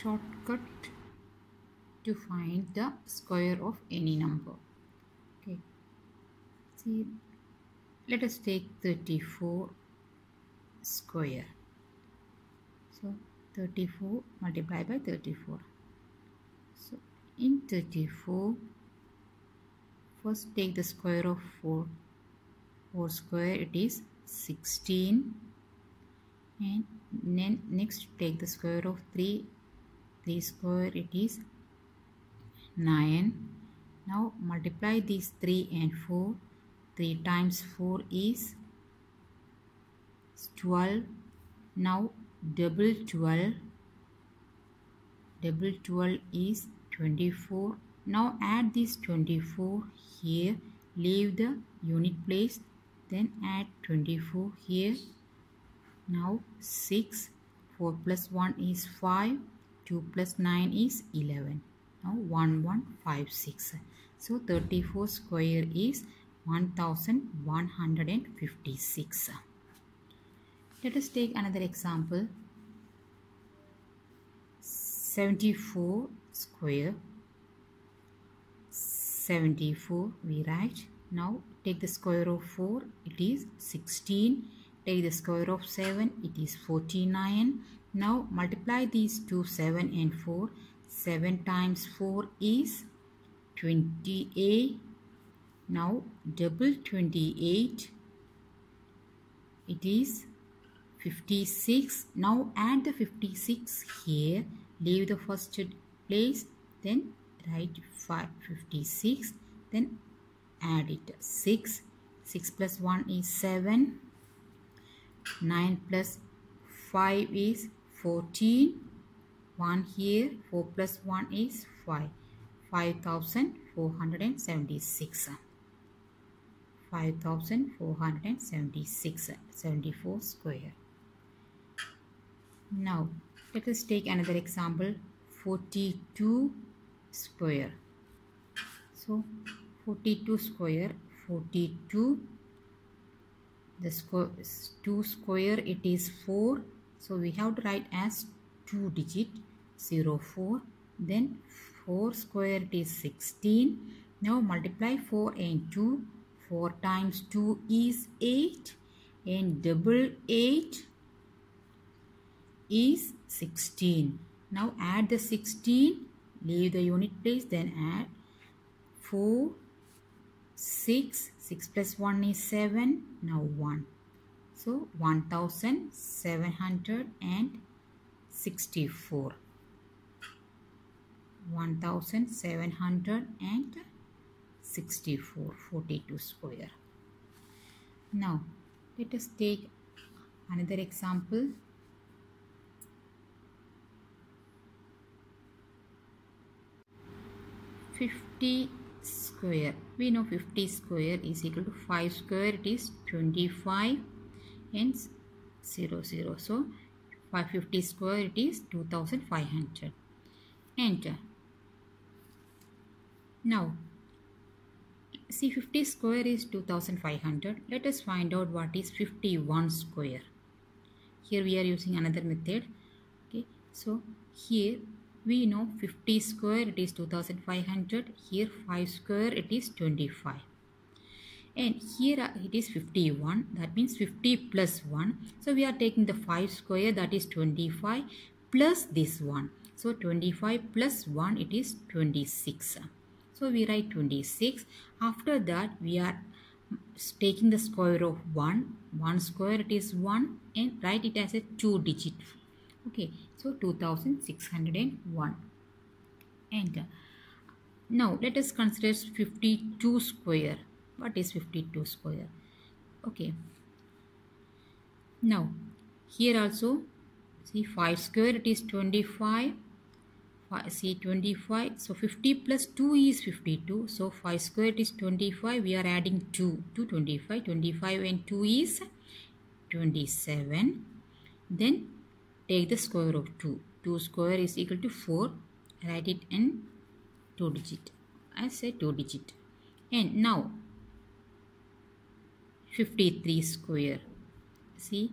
shortcut to find the square of any number. Okay, see, let us take 34 square. So 34 multiplied by 34. So in 34, first take the square of 4. 4 square, it is 16. And then next take the square of 3. 3 square, it is 9. Now multiply these 3 and 4. 3 times 4 is 12. Now double 12. Double 12 is 24. Now add this 24 here. Leave the unit place. Then add 24 here. Now 6. 4 plus 1 is 5. 2 plus 9 is 11. Now 1156. So 34 square is 1156. Let us take another example. 74 square. 74 we write. Now take the square of 4, it is 16. Take the square of 7, it is 49. Now multiply these two, 7 and 4. 7 times 4 is 28. Now double 28, it is 56. Now add the 56 here. Leave the first place, then write 56, then add it 6. 6 plus 1 is 7. 9 plus 5 is 14. 1 here. 4 plus 1 is 5. 5476. 5476. 74 square. Now let us take another example. 42 square. So 42 square. 42, the square is 2 square, it is 4. So we have to write as 2 digit 04. Then 4 square, it is 16. Now multiply 4 and 2. 4 times 2 is 8, and double 8 is 16. Now add the 16, leave the unit place, then add 4, 6, 6 plus 1 is 7, now 1. So 1764. 1764, 42 square. Now let us take another example. 50 square. We know 50 square is equal to 5 square, it is 25, and 00. So 550 square, it is 2500. Enter. Now see, 50 square is 2500. Let us find out what is 51 square. Here we are using another method. Okay, so here we know 50 square, it is 2500. Here 5 square, it is 25. And here it is 51. That means 50 plus 1. So we are taking the 5 square, that is 25, plus this one. So 25 plus 1, it is 26. So we write 26. After that, we are taking the square of 1. 1 square, it is 1. And write it as a 2 digit. Okay, so 2601. Enter. Now let us consider 52 square. What is 52 square? Okay. Now here also see 5 square, it is 25. See 25. So 50 plus 2 is 52. So 5 square, it is 25. We are adding 2 to 25. 25 and 2 is 27. Then take the square of 2. 2 square is equal to 4. Write it in 2 digit. I say 2 digit. And now 53 square. See,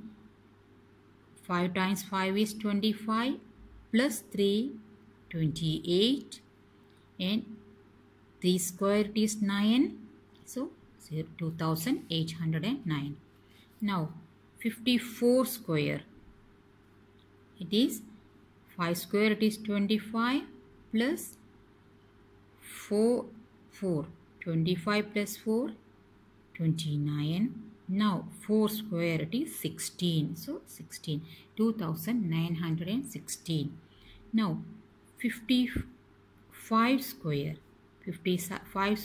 5 times 5 is 25. plus 3, 28, and 3 squared is 9, so 2809. Now 54 square, it is 5 square, it is 25, plus 4, 25 plus 4, 29. Now 4 square, it is 16, so 16, 2916. Now 55 square, here 55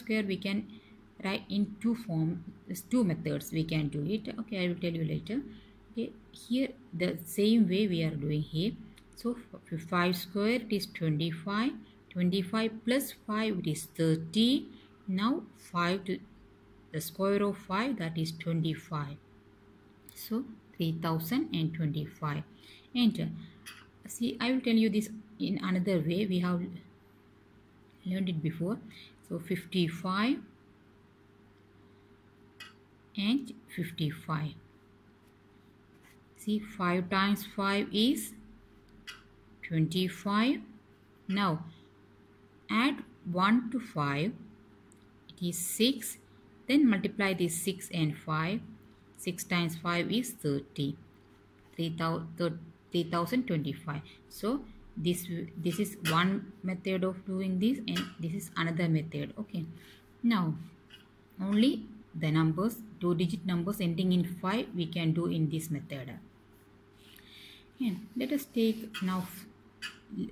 square we can write in two form, two methods we can do it. Okay, I will tell you later. Okay, here the same way we are doing here. So 5 square, it is 25, 25 plus 5, it is 30. Now 5 to the square of 5, that is 25, so 3025. And see, I will tell you this in another way, we have learned it before. So 55 and 55. See, 5 times 5 is 25. Now add 1 to 5, it is 6. Then multiply this 6 and 5. 6 times 5 is 30. 3025. So this is one method of doing this, and this is another method. Okay, now only the numbers, two digit numbers ending in 5, we can do in this method. And let us take now,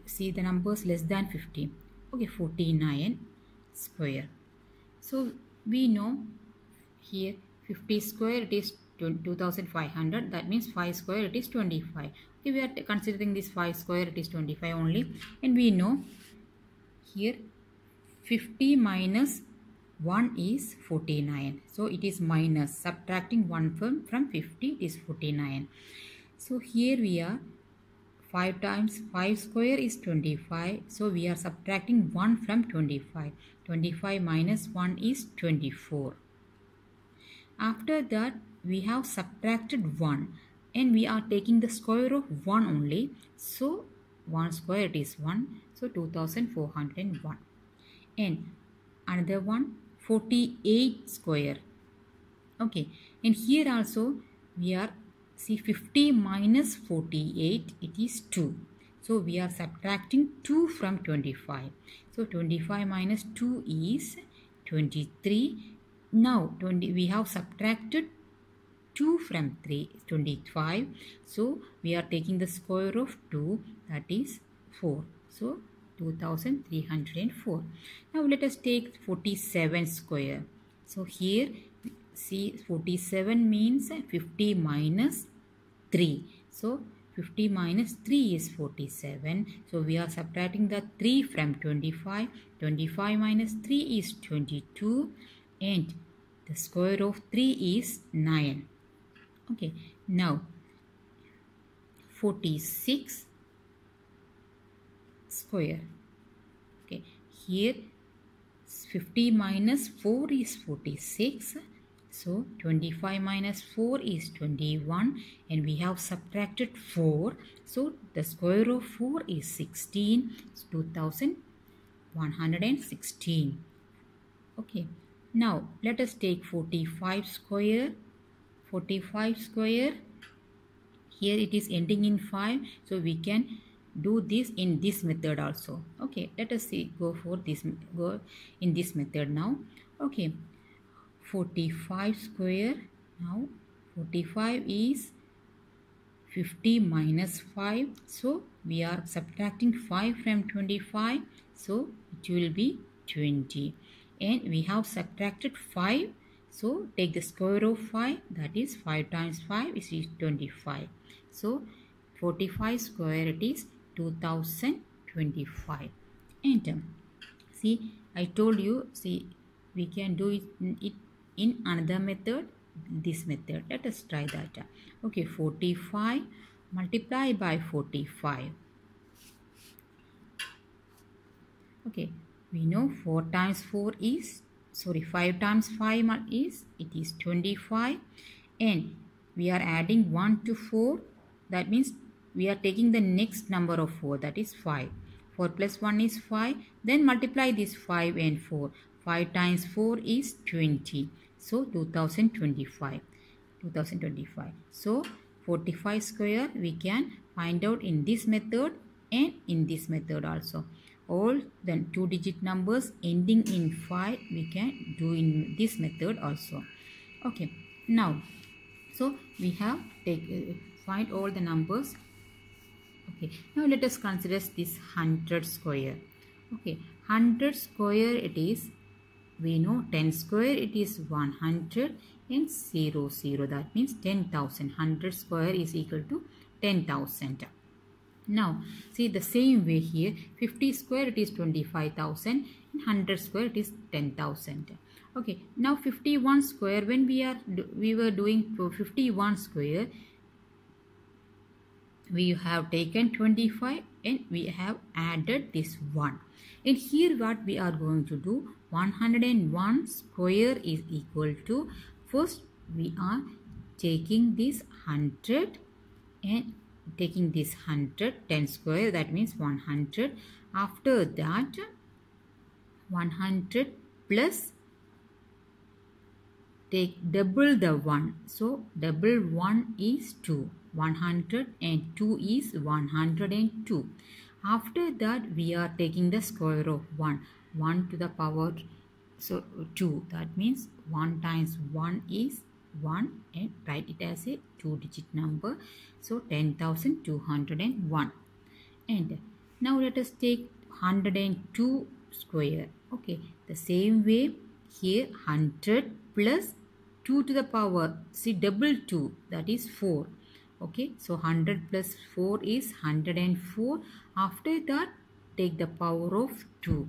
see the numbers less than 50. Okay, 49 square. So we know here 50 square, it is 2500, that means 5 square, it is 25. Okay, we are considering this 5 square, it is 25 only. And we know here 50 minus 1 is 49, so it is minus, subtracting 1 from 50 is 49. So here we are, 5 times 5 square is 25, so we are subtracting 1 from 25. 25 minus 1 is 24. After that, we have subtracted 1, and we are taking the square of 1 only, so 1 square, it is 1, so 2401. And another one, 48 square. Okay, and here also we are, see, 50 minus 48, it is 2, so we are subtracting 2 from 25, so 25 minus 2 is 23. Now we have subtracted 2 from 3, 25, so we are taking the square of 2, that is 4, so 2304. Now let us take 47 square. So here, see, 47 means 50 minus 3, so 50 minus 3 is 47, so we are subtracting the 3 from 25. 25 minus 3 is 22, and the square of 3 is 9. Okay, now 46 square. Okay, here 50 minus 4 is 46, so 25 minus 4 is 21, and we have subtracted 4, so the square of 4 is 16, so 2116. Okay, now let us take 45 square. 45 square, here it is ending in 5, so we can do this in this method also. Okay, let us see, go in this method now. Okay, 45 square. Now 45 is 50 minus 5, so we are subtracting 5 from 25, so it will be 20, and we have subtracted 5, so take the square of 5, that is 5 times 5 is 25, so 45 square, it is 2025. And see, I told you, see, we can do it in another method, this method. Let us try that. Okay, 45 multiply by 45. Okay, we know 4 times 4 is, sorry, 5 times 5 is, it is 25, and we are adding 1 to 4, that means we are taking the next number of 4, that is 5. 4 plus 1 is 5, then multiply this 5 and 4. 5 times 4 is 20. So 2025. So 45 square we can find out in this method and in this method also. All the 2-digit numbers ending in 5 we can do in this method also. Okay, now so we have find all the numbers. Okay, now let us consider this 100 square. Okay, 100 square it is. We know 10 square it is 100 and 0, 0, that means 10,000. 100 square is equal to 10,000. Now see the same way here, 50 square it is 25,000 and 100 square it is 10,000. Okay, now 51 square, when we were doing 51 square, we have taken 25 and we have added this 1. And here what we are going to do, 101 square is equal to, first we are taking this 100 and taking this 110 square, that means 100. After that 100 plus take double the 1, so double 1 is 2. 102 is 102. After that we are taking the square of 1 to the power so 2, that means 1 times 1 is 1 and write it as a 2-digit number, so 10,201. And now let us take 102 square. Okay, the same way here, 100 plus 2 to the power, see double 2, that is 4. Okay, so 100 plus 4 is 104. After that take the power of 2.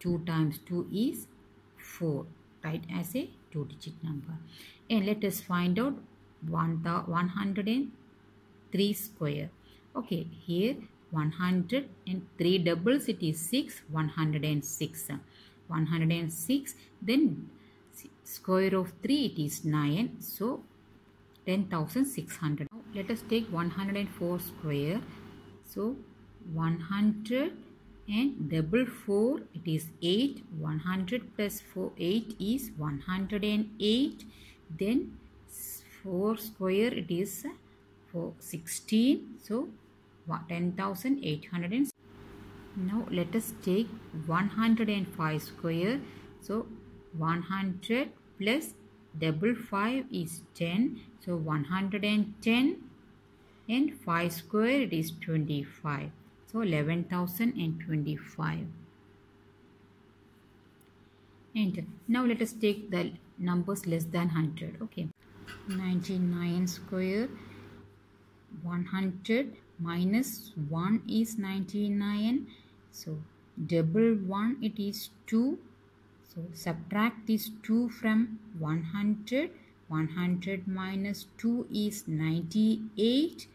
2 times 2 is 4. Write as a 2-digit number. And let us find out 103 square. Okay, here 103 doubles it is 6. 106, then square of 3 it is 9, so 10,600. Let us take 104 square. So 100 and double 4 it is 8. 100 plus 4 8 is 108, then 4 square it is 416, so 10,800. Now let us take 105 square. So 100 plus double 5 is 10, so 110 and 5 square it is 25, so 11,025. And now let us take the numbers less than 100. Okay, 99 square. 100 minus 1 is 99, so double 1 it is 2. So subtract this 2 from 100. 100 minus 2 is 98.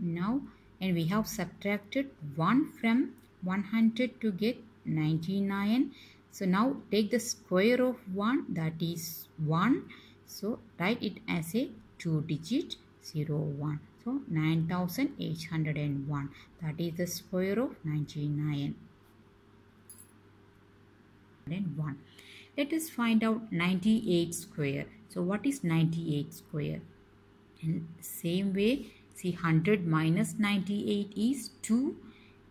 Now, and we have subtracted 1 from 100 to get 99. So now take the square of 1, that is 1. So write it as a 2-digit 01. So 9,801. That is the square of 99. Let us find out 98 square. So what is 98 square? And same way, see 100 minus 98 is 2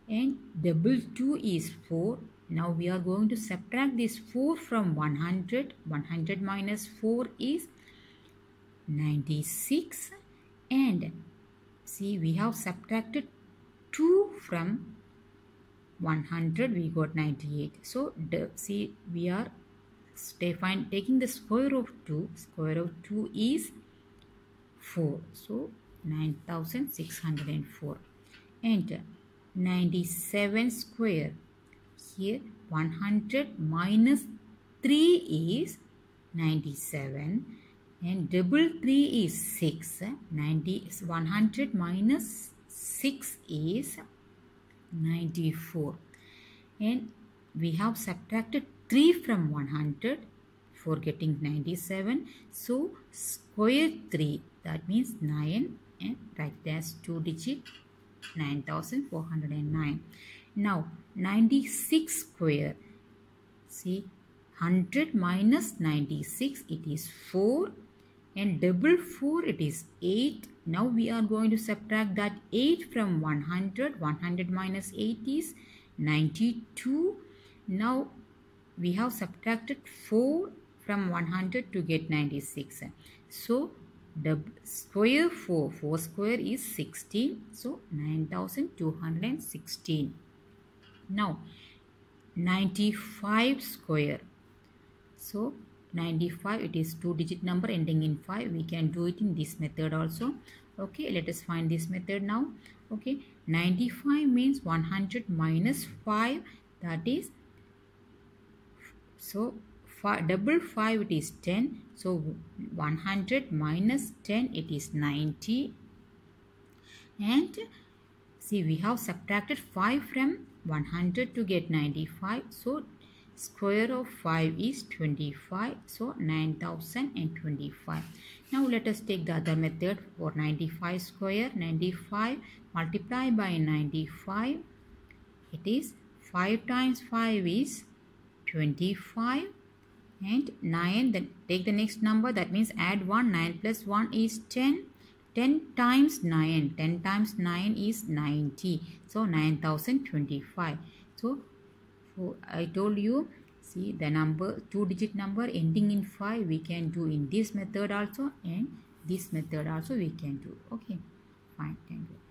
and double 2 is 4. Now we are going to subtract this 4 from 100. 100 minus 4 is 96, and see we have subtracted 2 from 100, we got 98. So see we are taking the square of 2. Square of 2 is 4, so 9,604. And 97 square. Here 100 minus 3 is 97 and double 3 is 6. 100 minus 6 is 94, and we have subtracted 3 from 100 for getting 97, so square 3, That means 9, and write it as 2 digit, 9409. Now 96 square. See, 100 minus 96, it is 4, and double 4, it is 8. Now we are going to subtract that 8 from 100. 100 minus 8 is 92. Now we have subtracted 4 from 100 to get 96. So the square 4, 4 square is 16. So 9216. Now 95 square. So 95, it is 2 digit number ending in 5. We can do it in this method also. Okay, let us find this method now. Okay, 95 means 100 minus 5, that is, so double 5, it is 10. So 100 minus 10, it is 90. And see, we have subtracted 5 from 100 to get 95. So square of 5 is 25. So 9025. Now let us take the other method for 95 square. 95 multiply by 95, it is 5 times 5 is 25, and 9, then take the next number, that means add 1. 9 plus 1 is 10. 10 times 9, 10 times 9 is 90. So 9025. So I told you, see, the number 2 digit number ending in 5 we can do in this method also, and this method also we can do. Okay, fine, thank you.